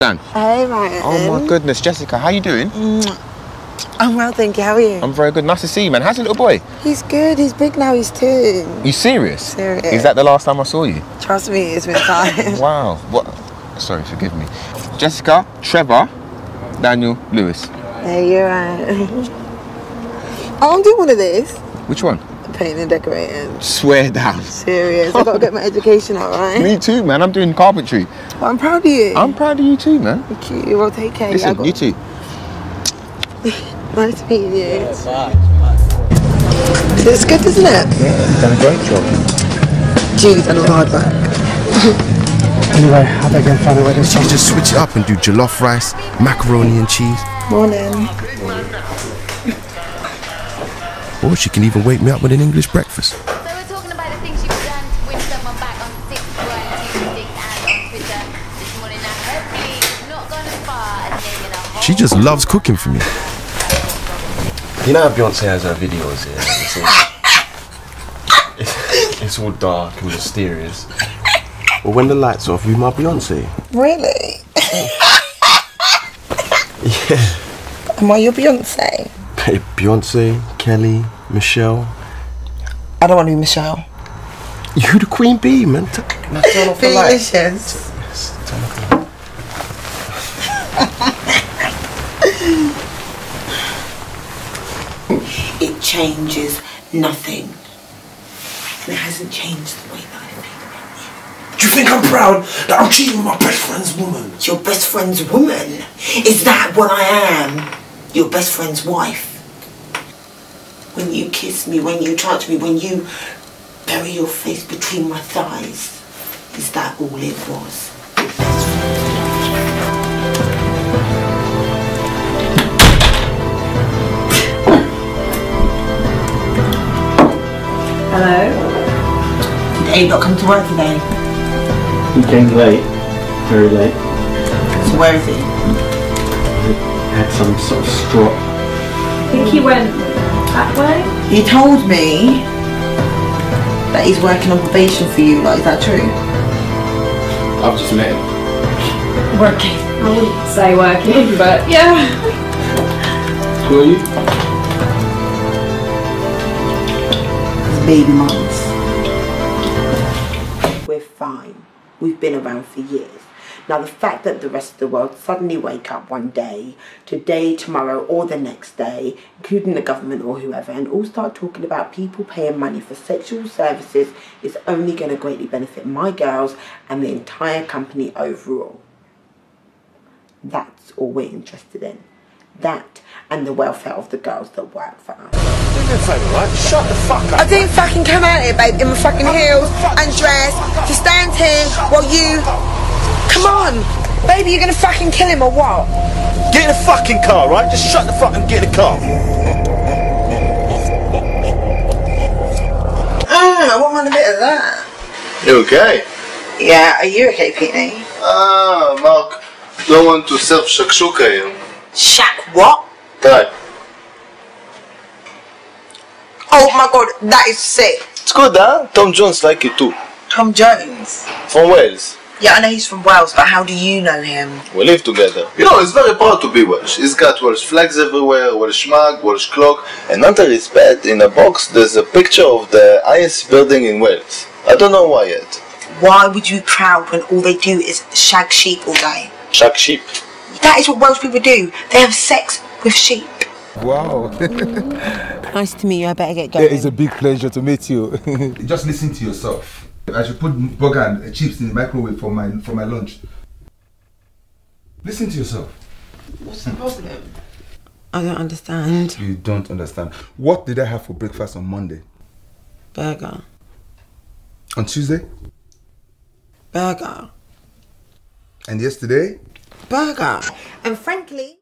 Hey, Ryan. Oh my goodness, Jessica, how you doing? I'm well, thank you. How are you? I'm very good. Nice to see you, man. How's your little boy? He's good. He's big now. He's 2. You serious? Serious. Is that the last time I saw you? Trust me, it's been time. Wow. What? Sorry, forgive me. Jessica, Trevor, Daniel, Lewis. Hey, you're right. I want to do one of these. Which one? Painting and decorating. Swear down. Serious. I've got to get my education out, right? Me too, man. I'm doing carpentry. Well, I'm proud of you. I'm proud of you too, man. Thank you. Well, take care. Listen, you too. Nice to meet you. Yeah, nice. It's good, isn't it? Yeah, you've done a great job. You've done all the hard work. Anyway, how about I go find a way to stop? You just switch it up and do jollof rice, macaroni and cheese. Morning. Or she can even wake me up with an English breakfast. So we're talking about the things you've done to win someone back on 61266 and on Twitter this morning. Now hopefully not gone as far as making a whole... She just loves cooking for me. You know how Beyonce has her videos here? It's all dark and mysterious. Well, when the lights off, you my Beyonce. Really? Yeah. Am I your Beyonce? Hey, Beyonce, Kelly, Michelle. I don't want to be Michelle. You the queen bee, man. Now turn off the lights. Delicious. Yes, turn off the lights. It changes nothing. And it hasn't changed the way that I think about you. Do you think I'm proud that I'm cheating with my best friend's woman? Your best friend's woman? Is that what I am? Your best friend's wife? When you kiss me, when you touch me, when you bury your face between my thighs, is that all it was? Hello? Did Abe not come to work today? He came late, very late. So where is he? Had some sort of straw. I think he went that way. He told me that he's working on probation for you. Like, is that true? I've just met him. Working. I wouldn't say working, but yeah. Who are you? It's baby mums. We're fine. We've been around for years. Now, the fact that the rest of the world suddenly wake up one day, today, tomorrow, or the next day, including the government or whoever, and all start talking about people paying money for sexual services is only going to greatly benefit my girls and the entire company overall. That's all we're interested in. That and the welfare of the girls that work for us. Do me a favour, right? Shut the fuck up. I didn't fucking come out here, babe, in my fucking heels, undressed, to stand here while you... Come on! Baby, you're gonna fucking kill him or what? Get in the fucking car, right? Just shut the fuck up and get in the car. I want one a bit of that. You okay? Yeah, are you okay, Petey? Mark, don't want to serve shakshuka him. Shak what? That. Oh my god, that is sick. It's good, huh? Tom Jones like it too. Tom Jones? From Wales. Yeah, I know he's from Wales, but how do you know him? We live together. You know, he's very proud to be Welsh. He's got Welsh flags everywhere, Welsh mug, Welsh clock, and under his bed, in a box, there's a picture of the highest building in Wales. I don't know why yet. Why would you be proud when all they do is shag sheep all day? Shag sheep? That is what Welsh people do. They have sex with sheep. Wow. Nice to meet you, I better get going. It is a big pleasure to meet you. Just listen to yourself. I should put burger and chips in the microwave for my lunch. Listen to yourself. What's the problem? I don't understand. You don't understand. What did I have for breakfast on Monday? Burger. On Tuesday? Burger. And yesterday? Burger. And frankly...